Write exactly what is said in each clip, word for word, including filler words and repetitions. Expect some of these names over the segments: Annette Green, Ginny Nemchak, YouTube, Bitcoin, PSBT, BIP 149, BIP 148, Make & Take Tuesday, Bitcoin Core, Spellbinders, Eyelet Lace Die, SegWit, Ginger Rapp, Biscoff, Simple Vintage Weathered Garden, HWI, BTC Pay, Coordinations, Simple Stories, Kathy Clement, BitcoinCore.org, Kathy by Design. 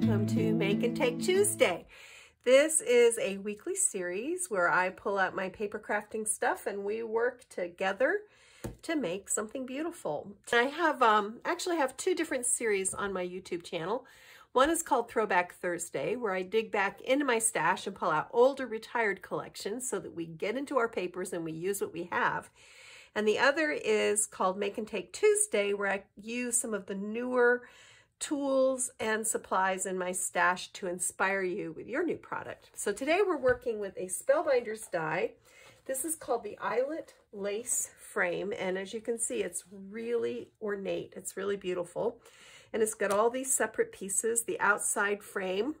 welcome to Make and Take Tuesday. This is a weekly series where I pull out my paper crafting stuff and we work together to make something beautiful. I have um, actually have two different series on my YouTube channel. One is called Throwback Thursday, where I dig back into my stash and pull out older retired collections so that we get into our papers and we use what we have. And the other is called Make and Take Tuesday, where I use some of the newer tools and supplies in my stash to inspire you with your new product. So today we're working with a Spellbinders die. This is called the Eyelet Lace Frame, and as you can see, it's really ornate. It's really beautiful, and it's got all these separate pieces. The outside frame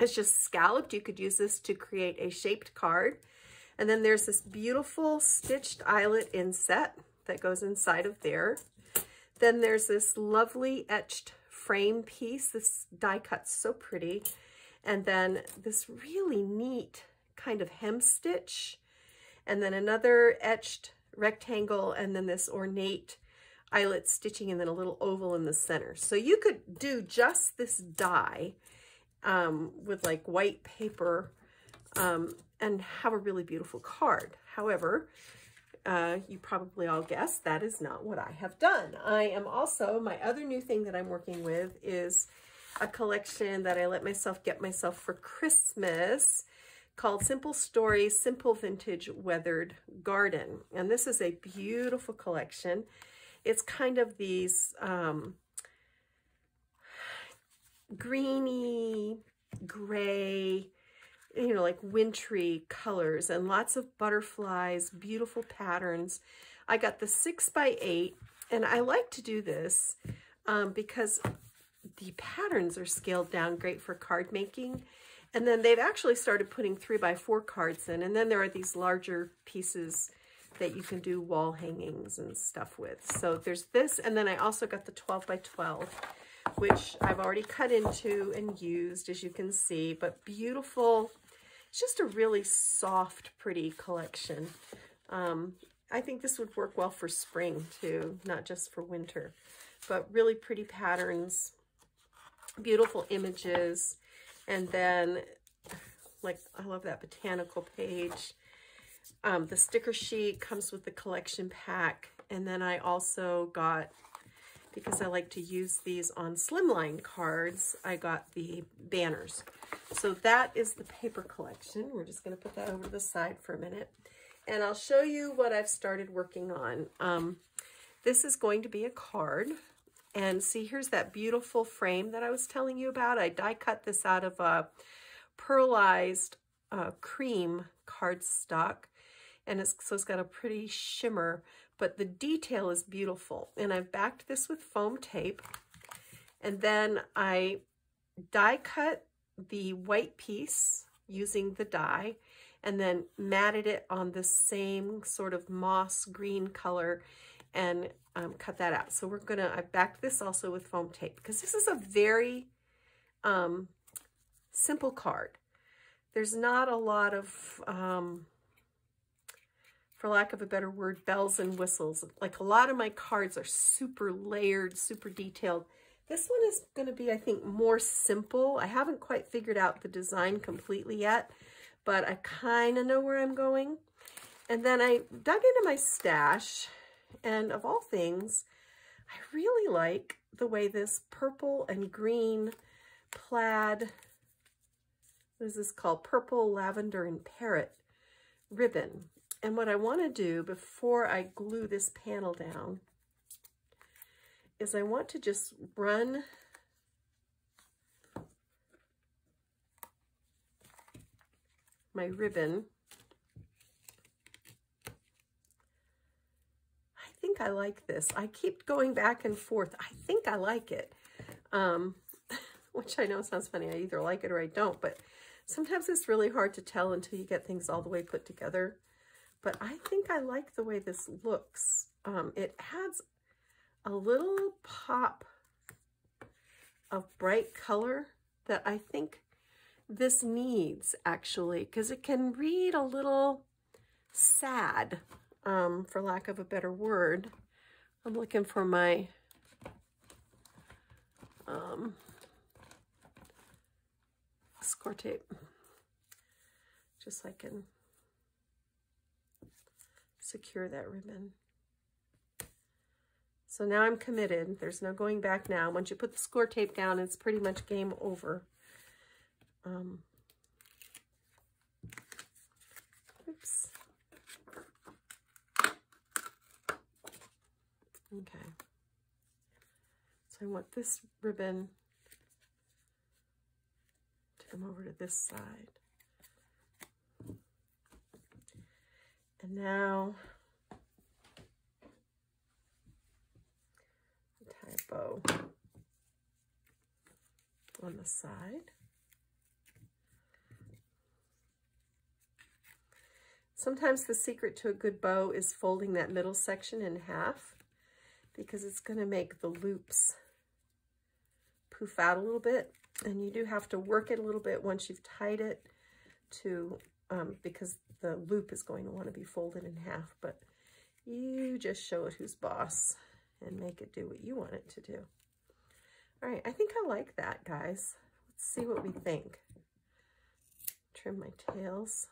is just scalloped. You could use this to create a shaped card. And then there's this beautiful stitched eyelet inset that goes inside of there. Then there's this lovely etched frame piece. This die cut's so pretty. And then this really neat kind of hem stitch. And then another etched rectangle. And then this ornate eyelet stitching. And then a little oval in the center. So you could do just this die um, with like white paper um, and have a really beautiful card. However, uh, you probably all guessed that is not what I have done. I am also, my other new thing that I'm working with is a collection that I let myself get myself for Christmas called Simple Stories, Simple Vintage Weathered Garden. And this is a beautiful collection. It's kind of these um, greeny, gray, you know, like wintry colors and lots of butterflies, beautiful patterns. I got the six by eight, and I like to do this um, because the patterns are scaled down great for card making. And then they've actually started putting three by four cards in, and then there are these larger pieces that you can do wall hangings and stuff with. So there's this, and then I also got the twelve by twelve, which I've already cut into and used, as you can see, but beautiful. It's just a really soft, pretty collection. Um, I think this would work well for spring too, not just for winter, but really pretty patterns, beautiful images. And then, like, I love that botanical page. Um, the sticker sheet comes with the collection pack. And then I also got, because I like to use these on slimline cards, I got the banners. So that is the paper collection. We're just going to put that over to the side for a minute. And I'll show you what I've started working on. Um, this is going to be a card. And see, here's that beautiful frame that I was telling you about. I die cut this out of a pearlized uh, cream cardstock. And it's, so it's got a pretty shimmer, but the detail is beautiful. And I've backed this with foam tape. And then I die cut the white piece using the die and then matted it on the same sort of moss green color and um, cut that out. So we're gonna, I backed this also with foam tape because this is a very um, simple card. There's not a lot of, um, for lack of a better word, bells and whistles. Like a lot of my cards are super layered, super detailed. This one is gonna be, I think, more simple. I haven't quite figured out the design completely yet, but I kinda know where I'm going. And then I dug into my stash, and of all things, I really like the way this purple and green plaid, what is this called? Purple, lavender, and parrot ribbon. And what I want to do before I glue this panel down is I want to just run my ribbon. I think I like this. I keep going back and forth. I think I like it, um, which I know sounds funny. I either like it or I don't, but sometimes it's really hard to tell until you get things all the way put together. But I think I like the way this looks. Um, it adds a little pop of bright color that I think this needs, actually, because it can read a little sad, um, for lack of a better word. I'm looking for my um, score tape, just so I can secure that ribbon. So now I'm committed. There's no going back now. Once you put the score tape down, it's pretty much game over. Um, oops. Okay. So I want this ribbon to come over to this side. And now tie a bow on the side. Sometimes the secret to a good bow is folding that middle section in half, because it's going to make the loops poof out a little bit. And you do have to work it a little bit once you've tied it to, um, because the loop is going to want to be folded in half, but you just show it who's boss and make it do what you want it to do. All right, I think I like that, guys. Let's see what we think. Trim my tails.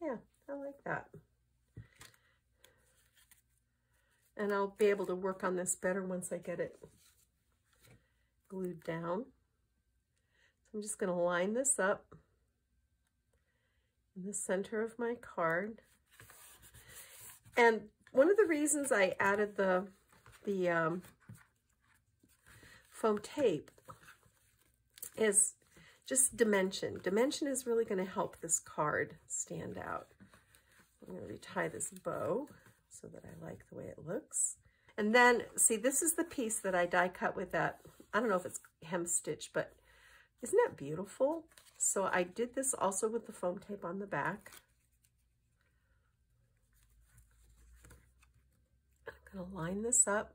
Yeah, I like that. And I'll be able to work on this better once I get it glued down. So I'm just going to line this up in the center of my card. And one of the reasons I added the, the um, foam tape is just dimension. Dimension is really going to help this card stand out. I'm going to retie this bow so that I like the way it looks. And then, see, this is the piece that I die cut with that. I don't know if it's hem stitch, but isn't that beautiful? So I did this also with the foam tape on the back. I'm going to line this up.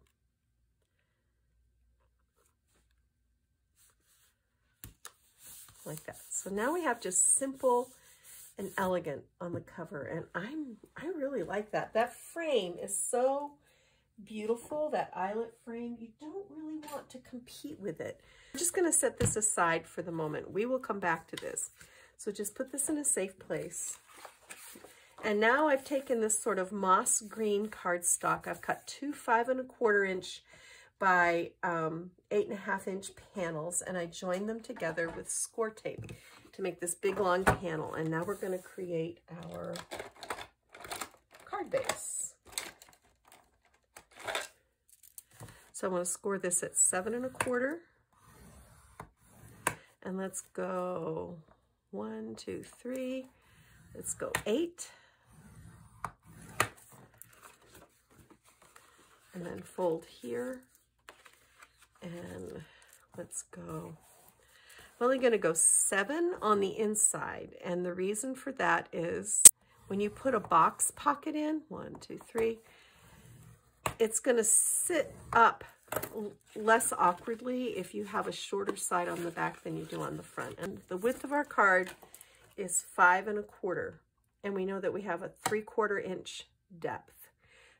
Like that. So now we have just simple and elegant on the cover, and I'm I really like that. That frame is so beautiful, that eyelet frame. You don't really want to compete with it. I'm just going to set this aside for the moment. We will come back to this. So just put this in a safe place. And now I've taken this sort of moss green cardstock. I've cut two five and a quarter inch by um, eight and a half inch panels, and I joined them together with score tape to make this big long panel. And now we're going to create our card base. So I want to score this at seven and a quarter. And let's go one, two, three. Let's go eight. And then fold here. And let's go, I'm only going to go seven on the inside. And the reason for that is when you put a box pocket in, one, two, three, it's going to sit up less awkwardly if you have a shorter side on the back than you do on the front. And the width of our card is five and a quarter. And we know that we have a three quarter inch depth.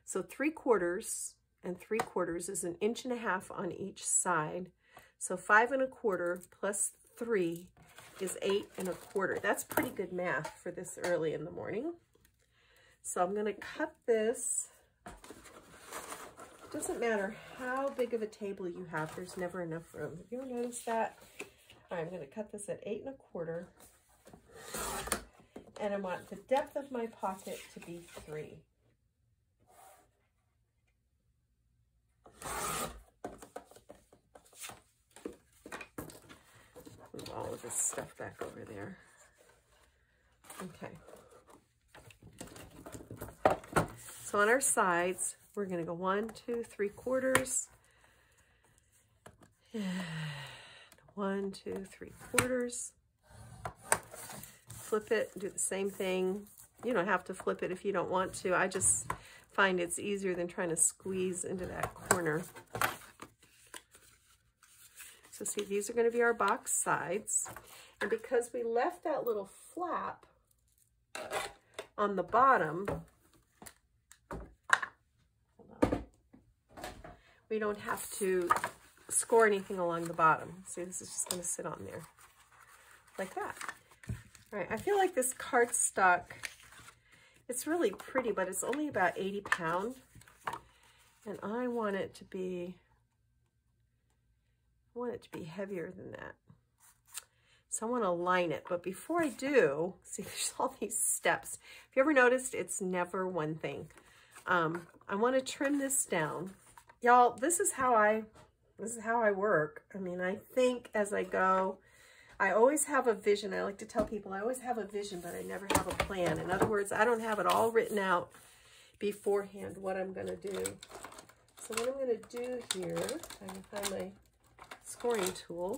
So three quarters and three quarters is an inch and a half on each side. So five and a quarter plus three is eight and a quarter. That's pretty good math for this early in the morning. So I'm gonna cut this. It doesn't matter how big of a table you have, there's never enough room. Have you ever noticed that? All right, I'm gonna cut this at eight and a quarter. And I want the depth of my pocket to be three. Move all of this stuff back over there. Okay. So on our sides, we're going to go one, two, three quarters. And one, two, three quarters. Flip it, do the same thing. You don't have to flip it if you don't want to. I just find it's easier than trying to squeeze into that corner. So see, these are going to be our box sides. And because we left that little flap on the bottom, hold on, we don't have to score anything along the bottom. See, this is just going to sit on there like that. All right, I feel like this cardstock, it's really pretty, but it's only about eighty pound. And I want it to be, I want it to be heavier than that. So I want to line it. But before I do, see, there's all these steps. If you ever noticed, it's never one thing. Um, I want to trim this down. Y'all, this is how I, this is how I work. I mean, I think as I go, I always have a vision. I like to tell people I always have a vision, but I never have a plan. In other words, I don't have it all written out beforehand what I'm going to do. So what I'm going to do here, if I can find my scoring tool,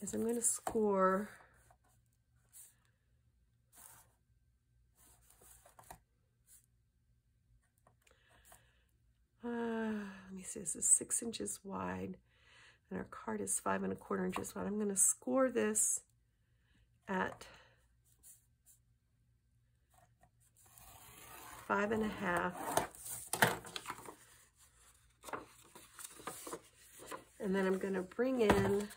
is I'm going to score uh, let me see, this is six inches wide and our card is five and a quarter inches wide. I'm going to score this at five and a half, and then I'm going to bring in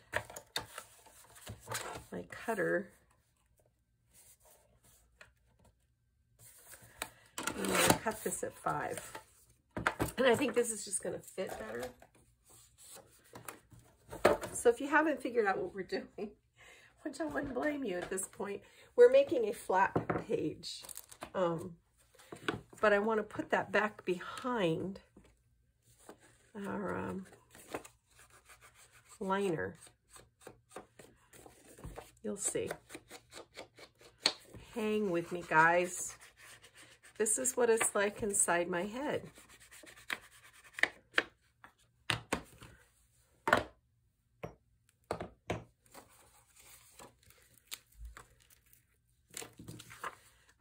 my cutter and I'm going to cut this at five. And I think this is just going to fit better. So if you haven't figured out what we're doing, which I wouldn't blame you at this point, we're making a flat page. Um, but I want to put that back behind our um, liner. You'll see. Hang with me, guys. This is what it's like inside my head.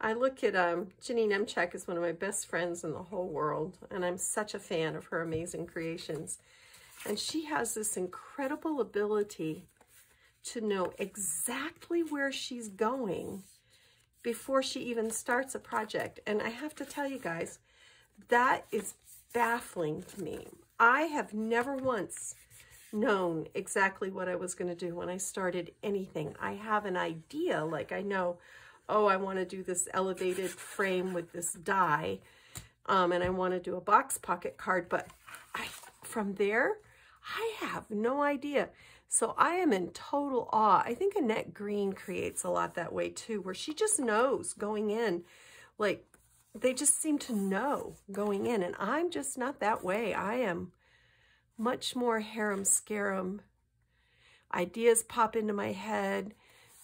I look at um, Ginny Nemchak is one of my best friends in the whole world, and I'm such a fan of her amazing creations. And she has this incredible ability to know exactly where she's going before she even starts a project. And I have to tell you guys, that is baffling to me. I have never once known exactly what I was gonna do when I started anything. I have an idea, like I know, oh, I wanna do this elevated frame with this die, um, and I wanna do a box pocket card, but I, from there, I have no idea. So I am in total awe. I think Annette Green creates a lot that way too, where she just knows going in, like they just seem to know going in, and I'm just not that way. I am much more harum-scarum. Ideas pop into my head,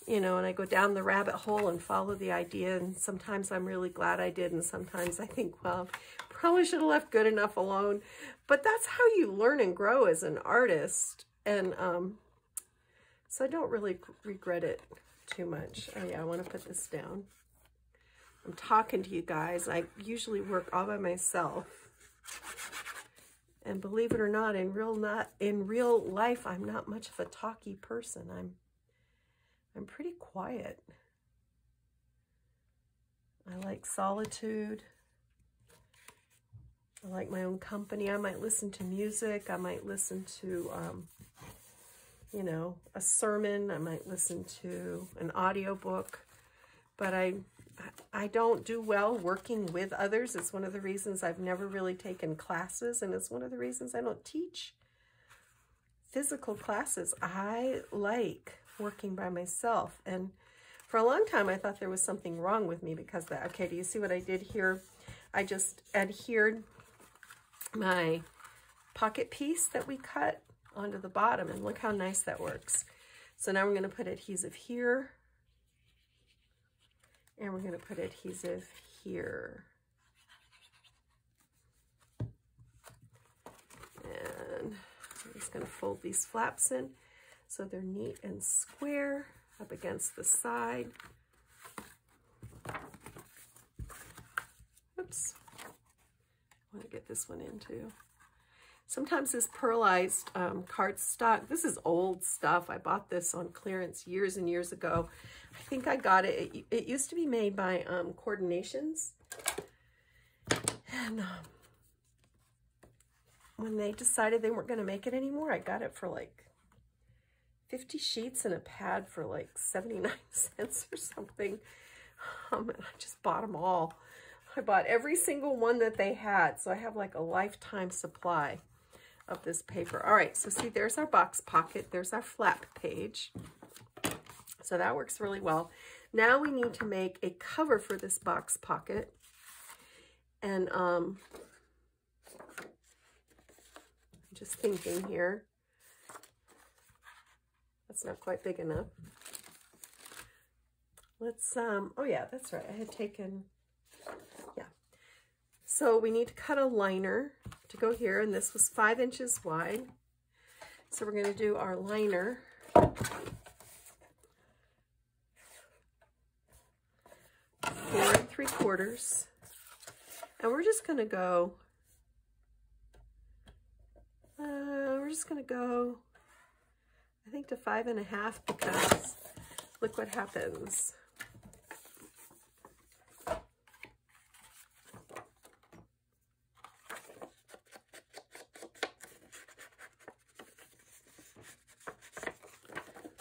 you know, and I go down the rabbit hole and follow the idea, and sometimes I'm really glad I did, and sometimes I think, well, probably should have left good enough alone. But that's how you learn and grow as an artist. And um, so I don't really regret it too much. Oh yeah, I want to put this down. I'm talking to you guys. I usually work all by myself. And believe it or not, in real not in real life, I'm not much of a talky person. I'm I'm pretty quiet. I like solitude. I like my own company. I might listen to music. I might listen to um, you know, a sermon. I might listen to an audiobook, but I, I don't do well working with others. It's one of the reasons I've never really taken classes, and it's one of the reasons I don't teach physical classes. I like working by myself, and for a long time, I thought there was something wrong with me because of that. Okay, do you see what I did here? I just adhered my pocket piece that we cut onto the bottom, and look how nice that works. So now we're going to put adhesive here, and we're going to put adhesive here, and I'm just going to fold these flaps in so they're neat and square up against the side. Oops. I want to get this one in too. Sometimes this pearlized um, cardstock, this is old stuff. I bought this on clearance years and years ago. I think I got it. It, it used to be made by um, Coordinations. And um, when they decided they weren't going to make it anymore, I got it for like fifty sheets and a pad for like seventy-nine cents or something. Um, and I just bought them all. I bought every single one that they had. So I have like a lifetime supply of this paper. All right, so see, there's our box pocket. There's our flap page. So that works really well. Now we need to make a cover for this box pocket. And um, I'm just thinking here. That's not quite big enough. Let's, um, oh yeah, that's right. I had taken, yeah. So we need to cut a liner to go here, and this was five inches wide. So we're gonna do our liner. Four and three quarters. And we're just gonna go, uh, we're just gonna go, I think, to five and a half, because look what happens.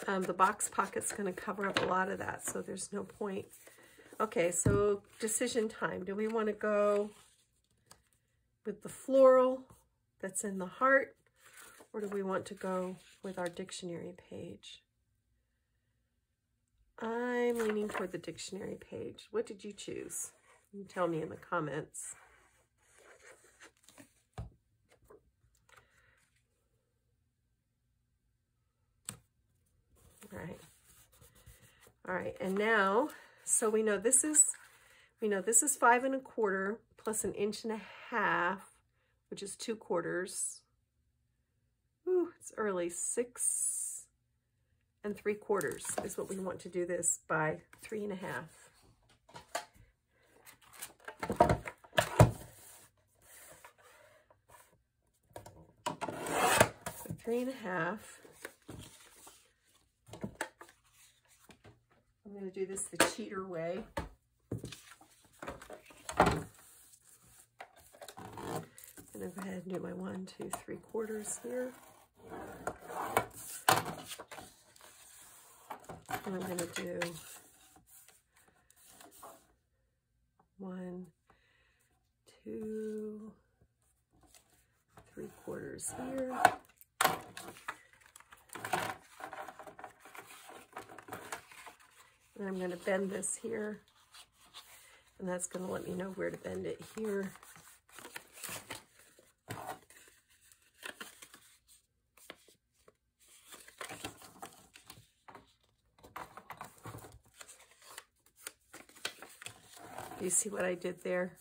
Um, the box pocket's going to cover up a lot of that, so there's no point. Okay, so decision time. Do we want to go with the floral that's in the heart, or do we want to go with our dictionary page? I'm leaning toward the dictionary page. What did you choose? You can tell me in the comments. All right. All right, and now, so we know this is, we know this is five and a quarter plus an inch and a half, which is two quarters. Ooh, it's early. Six and three quarters is what we want to do this by, three and a half. So three and a half. I'm going to do this the cheater way. I'm going to go ahead and do my one, two, three quarters here. And I'm going to do one, two, three quarters here. And I'm going to bend this here, and that's going to let me know where to bend it here. You see what I did there?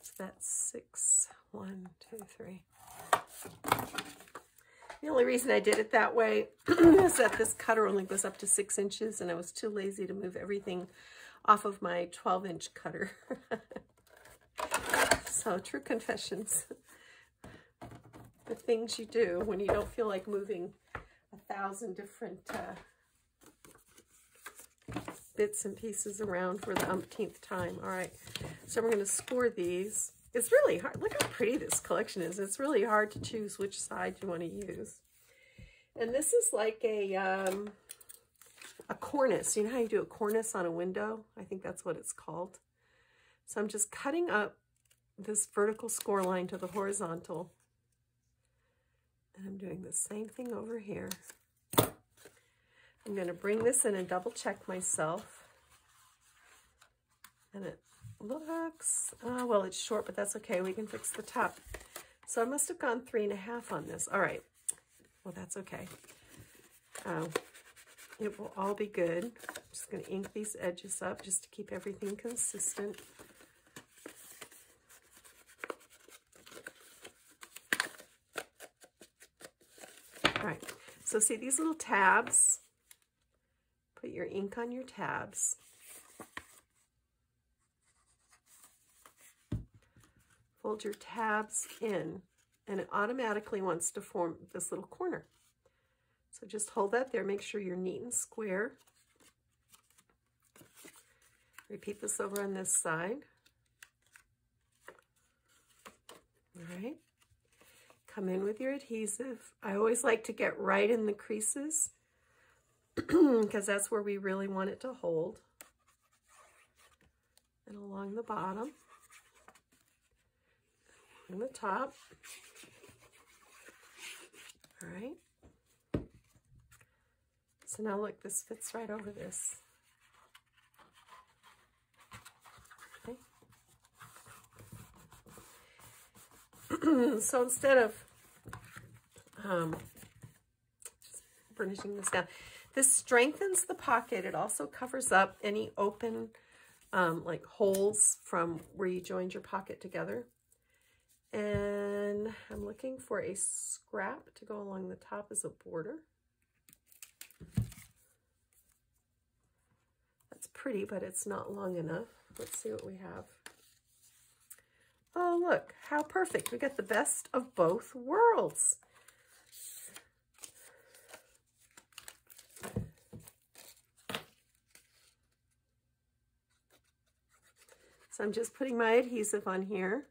So that's six, one, two, three. The only reason I did it that way is that this cutter only goes up to six inches, and I was too lazy to move everything off of my twelve inch cutter. So, true confessions. The things you do when you don't feel like moving a thousand different uh, bits and pieces around for the umpteenth time. All right, so we're going to score these. It's really hard. Look how pretty this collection is. It's really hard to choose which side you want to use. And this is like a um, a cornice. You know how you do a cornice on a window? I think that's what it's called. So I'm just cutting up this vertical score line to the horizontal. And I'm doing the same thing over here. I'm going to bring this in and double check myself, and it looks, oh, well, it's short, but that's okay. We can fix the top. So I must have gone three and a half on this. All right. Well, that's okay. Um, it will all be good. I'm just going to ink these edges up just to keep everything consistent. All right. So see these little tabs? Put your ink on your tabs. Fold your tabs in, and it automatically wants to form this little corner. So just hold that there. Make sure you're neat and square. Repeat this over on this side. All right. Come in with your adhesive. I always like to get right in the creases because that's where we really want it to hold. And along the bottom and the top. All right. So now look, this fits right over this. Okay. So instead of um, just burnishing this down, this strengthens the pocket. It also covers up any open um, like holes from where you joined your pocket together. And I'm looking for a scrap to go along the top as a border. That's pretty, but it's not long enough. Let's see what we have. Oh, look, how perfect. We got the best of both worlds. So I'm just putting my adhesive on here.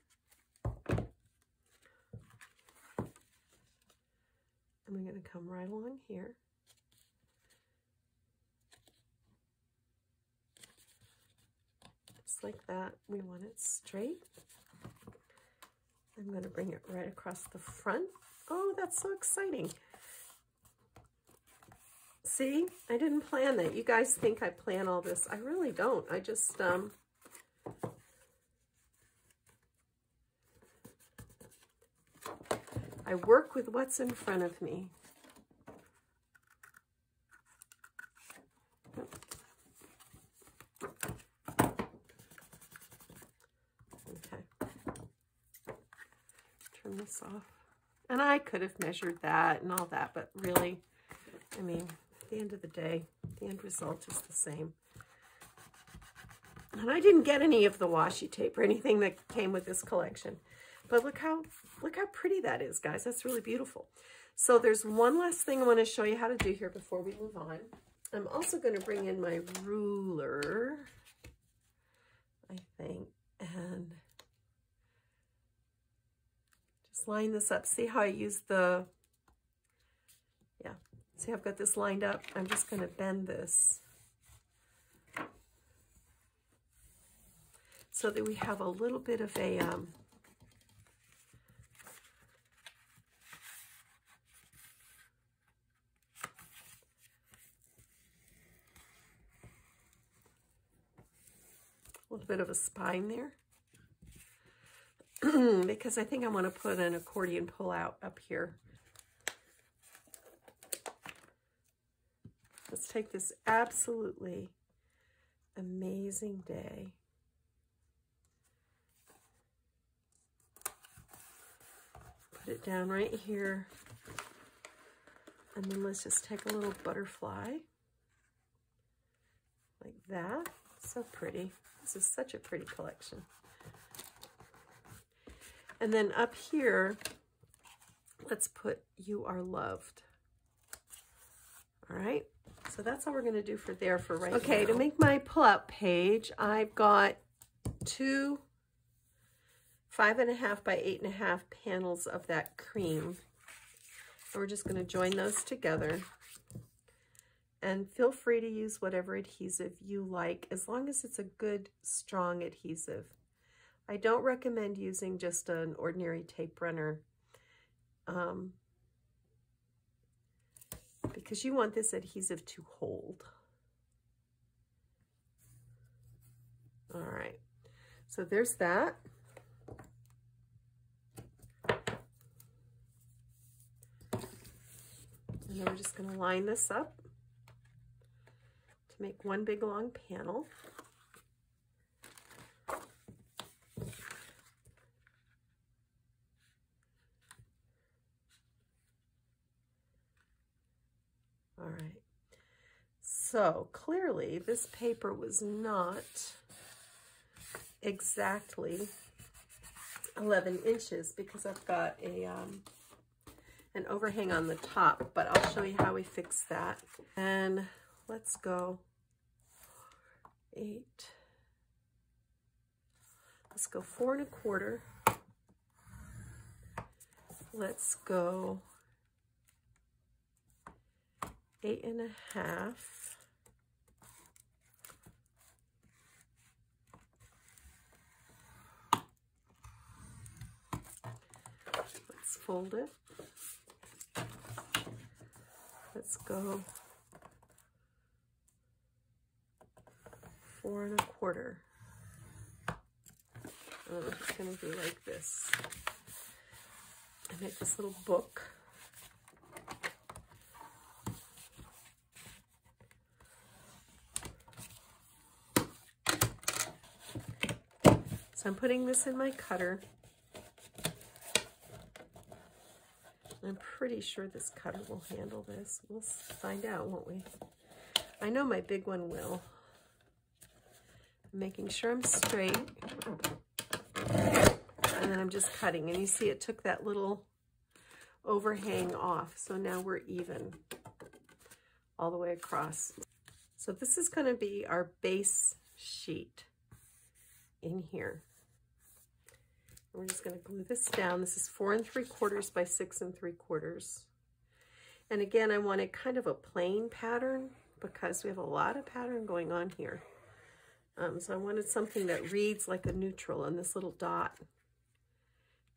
And I'm going to come right along here. Just like that. We want it straight. I'm going to bring it right across the front. Oh, that's so exciting. See, I didn't plan that. You guys think I plan all this. I really don't. I just, um, I work with what's in front of me. Okay. Turn this off. And I could have measured that and all that, but really, I mean, at the end of the day, the end result is the same. And I didn't get any of the washi tape or anything that came with this collection. But look how, look how pretty that is, guys. That's really beautiful. So there's one last thing I want to show you how to do here before we move on. I'm also going to bring in my ruler, I think, and just line this up. See how I use the, yeah, see how I've got this lined up? I'm just going to bend this so that we have a little bit of a, um, bit of a spine there because I think I want to put an accordion pull out up here. Let's take this absolutely amazing day put it down right here and then let's just take a little butterfly like that. So pretty. This is such a pretty collection. And then up here, let's put "You Are Loved." All right. So that's all we're going to do for there for right now. Okay, to make my pull-out page, I've got two five and a half by eight and a half panels of that cream. And we're just going to join those together. And feel free to use whatever adhesive you like, as long as it's a good, strong adhesive. I don't recommend using just an ordinary tape runner um, because you want this adhesive to hold. All right, so there's that. And then we're just going to line this up. Make one big long panel. All right. So clearly this paper was not exactly eleven inches because I've got a, um, an overhang on the top, but I'll show you how we fix that. And let's go. Eight. Let's go four and a quarter. let's go eight and a half. Let's fold it. Let's go four and a quarter. I'm just going to do like this. I make this little book. So I'm putting this in my cutter. I'm pretty sure this cutter will handle this. We'll find out, won't we? I know my big one will. I'm making sure I'm straight. And then I'm just cutting. And you see it took that little overhang off. So now we're even all the way across. So this is going to be our base sheet in here. We're just going to glue this down. This is four and three quarters by six and three quarters. And again, I wanted kind of a plain pattern because we have a lot of pattern going on here. Um, so I wanted something that reads like a neutral, and this little dot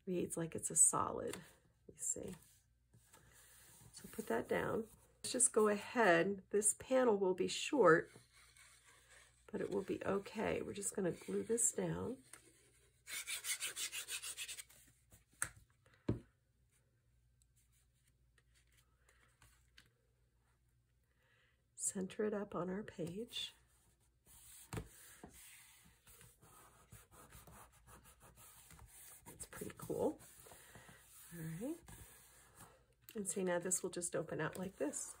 reads like it's a solid, you see. So put that down. Let's just go ahead. This panel will be short, but it will be okay. We're just going to glue this down. Center it up on our page. It's pretty cool. All right. And see, now this will just open out like this.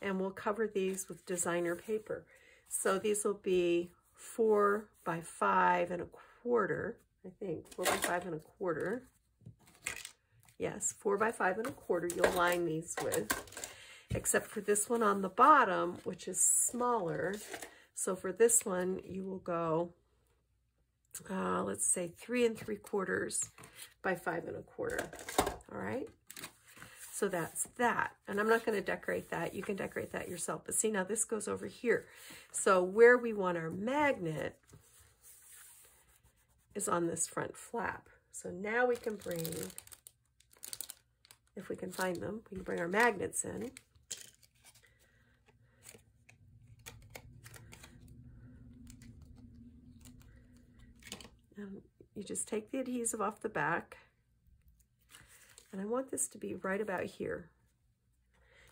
And we'll cover these with designer paper. So these will be four by five and a quarter, I think. Four by five and a quarter. Yes, four by five and a quarter you'll line these with. Except for this one on the bottom, which is smaller. So for this one, you will go, uh, let's say three and three quarters by five and a quarter. All right. So that's that. And I'm not going to decorate that. You can decorate that yourself. But see, now this goes over here. So where we want our magnet is on this front flap. So now we can bring, if we can find them, we can bring our magnets in. And you just take the adhesive off the back, and I want this to be right about here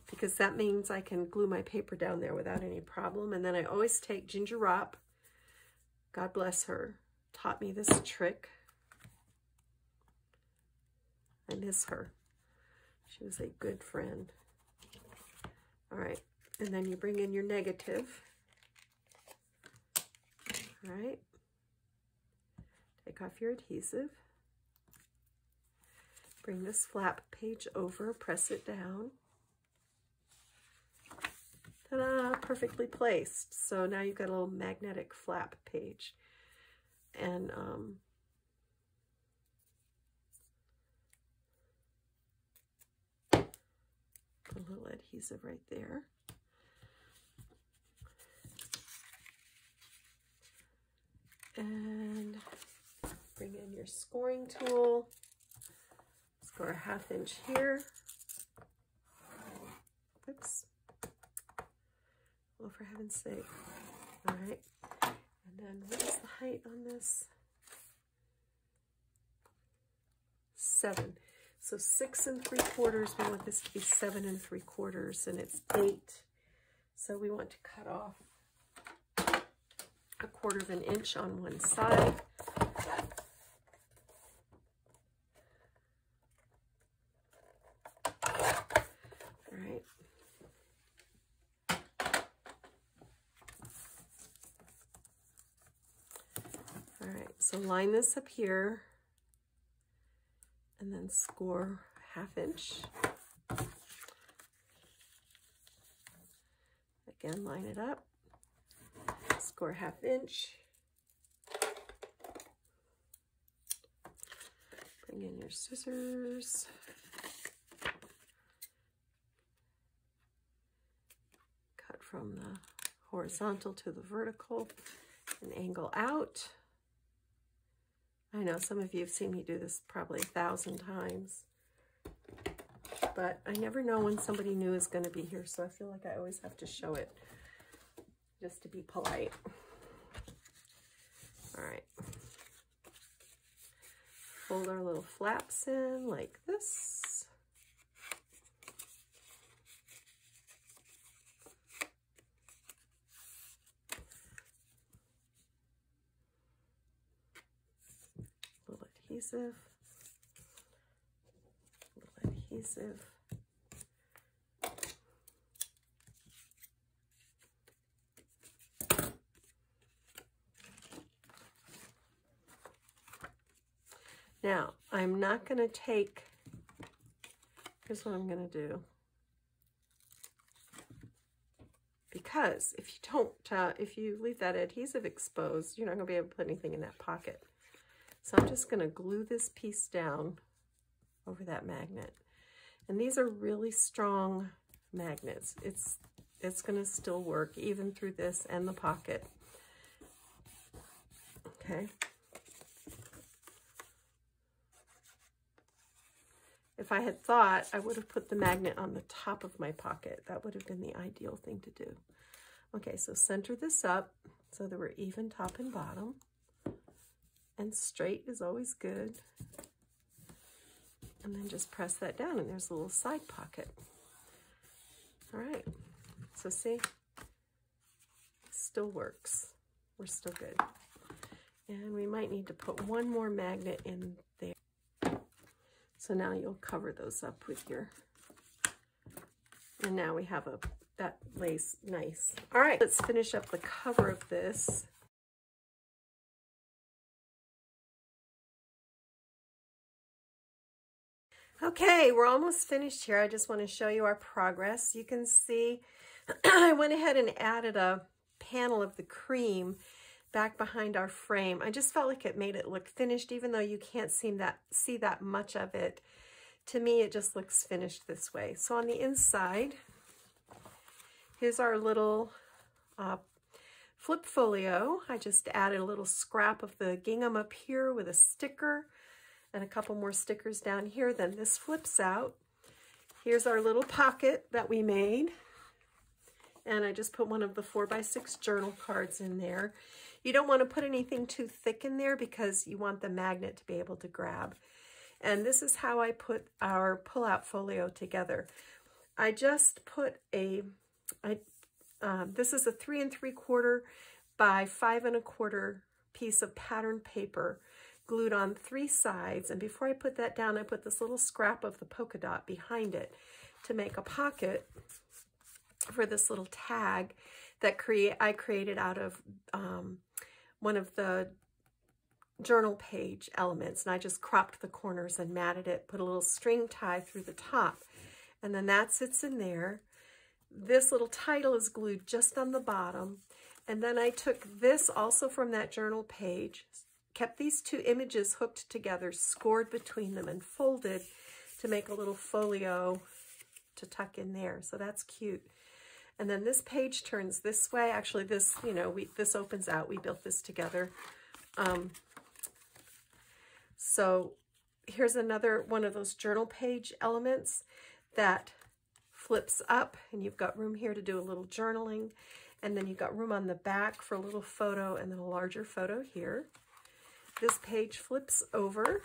because that means I can glue my paper down there without any problem. And then I always take Ginger Rapp, God bless her, taught me this trick. I miss her. She was a good friend. All right, and then you bring in your negative. All right, take off your adhesive. Bring this flap page over, press it down. Ta-da, perfectly placed. So now you've got a little magnetic flap page. And um, a little adhesive right there. And bring in your scoring tool. Score a half inch here. Oops. Well, for heaven's sake. All right. And then what is the height on this? Seven. So six and three quarters, we want this to be seven and three quarters, and it's eight. So we want to cut off a quarter of an inch on one side. All right. All right, so line this up here. And then score half inch. Again, line it up. Score half inch. Bring in your scissors. Cut from the horizontal to the vertical and angle out. I know some of you have seen me do this probably a thousand times, but I never know when somebody new is going to be here, so I feel like I always have to show it just to be polite. All right. Fold our little flaps in like this. A little adhesive. A little adhesive. Now, I'm not going to take, here's what I'm going to do, because if you don't, uh, if you leave that adhesive exposed, you're not going to be able to put anything in that pocket. So I'm just going to glue this piece down over that magnet. And these are really strong magnets. It's, it's going to still work even through this and the pocket. Okay. If I had thought, I would have put the magnet on the top of my pocket. That would have been the ideal thing to do. Okay, so center this up so that we're even top and bottom. And straight is always good. And then just press that down, and there's a little side pocket. All right, so see, still works. We're still good. And we might need to put one more magnet in there. So now you'll cover those up with your, and now we have a, that lace nice. All right, let's finish up the cover of this. Okay, we're almost finished here. I just want to show you our progress. You can see I went ahead and added a panel of the cream back behind our frame. I just felt like it made it look finished, even though you can't seem that, see that much of it. To me, it just looks finished this way. So on the inside, here's our little uh, flip folio. I just added a little scrap of the gingham up here with a sticker and a couple more stickers down here. Then this flips out. Here's our little pocket that we made. And I just put one of the four by six journal cards in there. You don't want to put anything too thick in there because you want the magnet to be able to grab. And this is how I put our pull-out folio together. I just put a, I, um, this is a three and three quarter by five and a quarter piece of patterned paper glued on three sides. And before I put that down, I put this little scrap of the polka dot behind it to make a pocket for this little tag that create I created out of um, one of the journal page elements. And I just cropped the corners and matted it, put a little string tie through the top. And then that sits in there. This little title is glued just on the bottom. And then I took this also from that journal page, kept these two images hooked together, scored between them, and folded to make a little folio to tuck in there. So that's cute. And then this page turns this way. Actually, this, you know, we this opens out. We built this together. Um, so here's another one of those journal page elements that flips up. And you've got room here to do a little journaling. And then you've got room on the back for a little photo and then a larger photo here. This page flips over.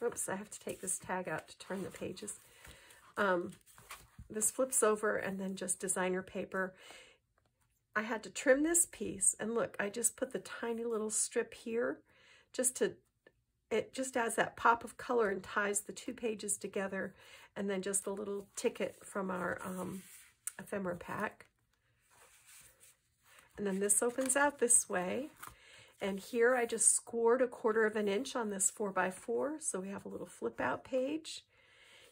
Oops, I have to take this tag out to turn the pages. Um, This flips over and then just designer paper. I had to trim this piece, and look, I just put the tiny little strip here just to, it just adds that pop of color and ties the two pages together, and then just a little ticket from our um, ephemera pack. And then this opens out this way, and here I just scored a quarter of an inch on this four by four, so we have a little flip out page.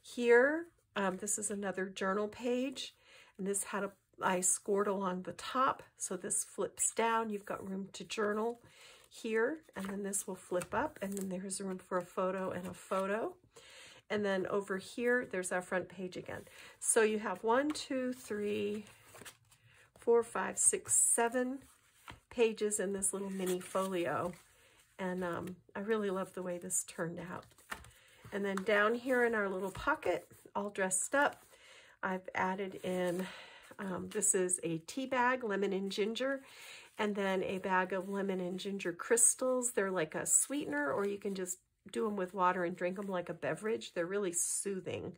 Here, Um, this is another journal page, and this had a, I scored along the top, so this flips down. You've got room to journal. here, and then this will flip up, and then there's room for a photo and a photo. And then over here, there's our front page again. So you have one, two, three, four, five, six, seven pages in this little mini folio. And um, I really love the way this turned out. And then down here in our little pocket, all dressed up, I've added in, um, this is a tea bag, lemon and ginger, and then a bag of lemon and ginger crystals. They're like a sweetener, or you can just do them with water and drink them like a beverage. They're really soothing.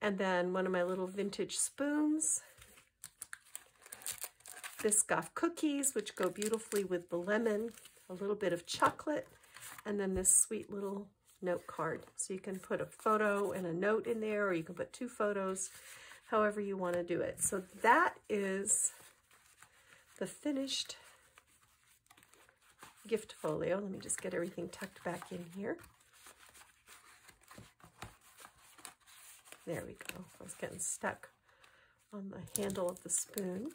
And then one of my little vintage spoons, Biscoff cookies, which go beautifully with the lemon, a little bit of chocolate, and then this sweet little note card. So you can put a photo and a note in there, or you can put two photos, however you want to do it. So that is the finished gift folio. Let me just get everything tucked back in here. There we go. I was getting stuck on the handle of the spoon.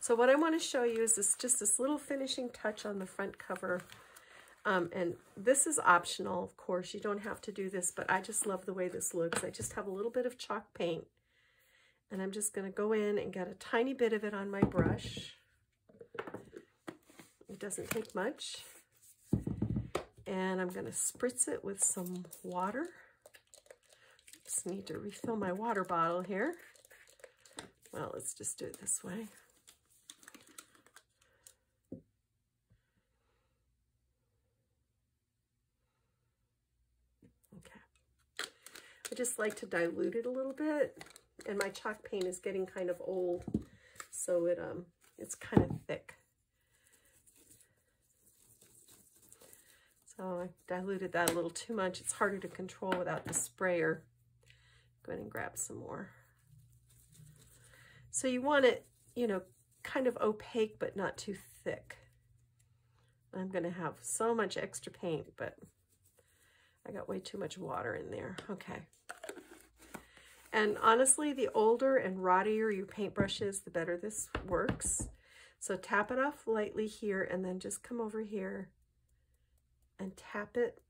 So what I want to show you is this, just this little finishing touch on the front cover. Um, and this is optional, of course. You don't have to do this, but I just love the way this looks. I just have a little bit of chalk paint, and I'm just going to go in and get a tiny bit of it on my brush. It doesn't take much. And I'm going to spritz it with some water. Just need to refill my water bottle here. Well, let's just do it this way. Okay. I just like to dilute it a little bit. And my chalk paint is getting kind of old, so it um it's kind of thick. So I diluted that a little too much. It's harder to control without the sprayer. Go ahead and grab some more. So you want it, you know, kind of opaque, but not too thick. I'm going to have so much extra paint, but I got way too much water in there. Okay. And honestly, the older and rottier your paintbrush is, the better this works. So tap it off lightly here, and then just come over here and tap it.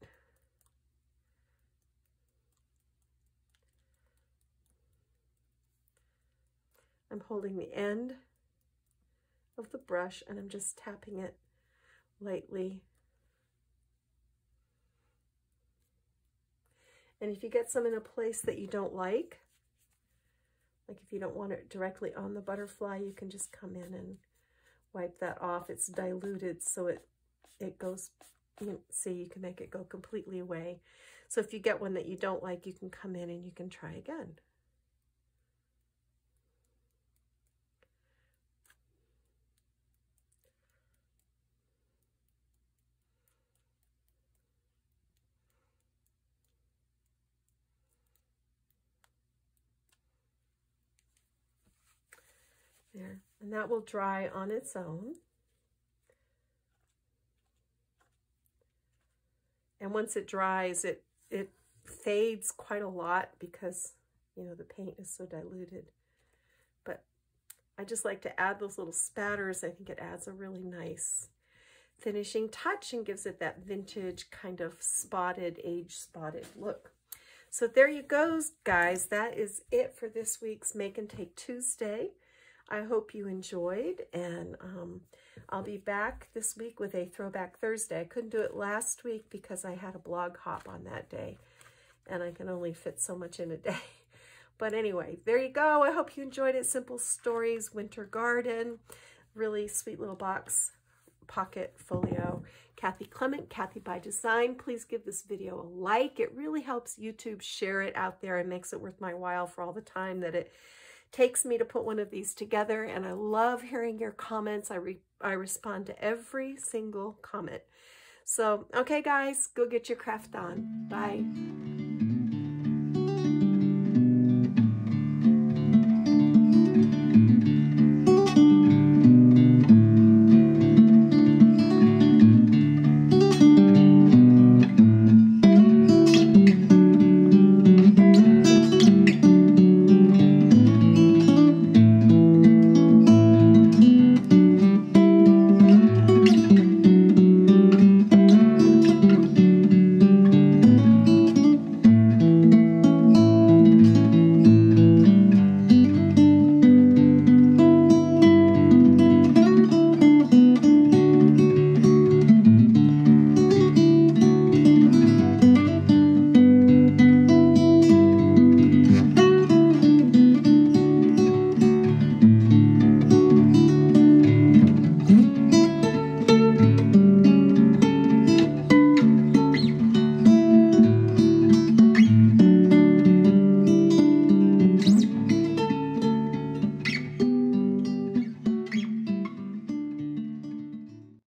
I'm holding the end of the brush, and I'm just tapping it lightly. And if you get some in a place that you don't like, like if you don't want it directly on the butterfly, you can just come in and wipe that off. It's diluted, so it it goes, you know, see, you can make it go completely away. So if you get one that you don't like, you can come in and you can try again. There, and that will dry on its own. And once it dries, it, it fades quite a lot because, you know, the paint is so diluted. But I just like to add those little spatters. I think it adds a really nice finishing touch and gives it that vintage kind of spotted, age-spotted look. So there you go, guys. That is it for this week's Make and Take Tuesday. I hope you enjoyed, and um, I'll be back this week with a Throwback Thursday. I couldn't do it last week because I had a blog hop on that day, and I can only fit so much in a day. But anyway, there you go. I hope you enjoyed it. Simple Stories, Winter Garden, really sweet little box, pocket, folio. Kathy Clement, Kathy by Design. Please give this video a like. It really helps YouTube share it out there and makes it worth my while for all the time that it takes me to put one of these together, and I love hearing your comments. I, re I respond to every single comment. So, okay, guys, go get your craft on. Bye.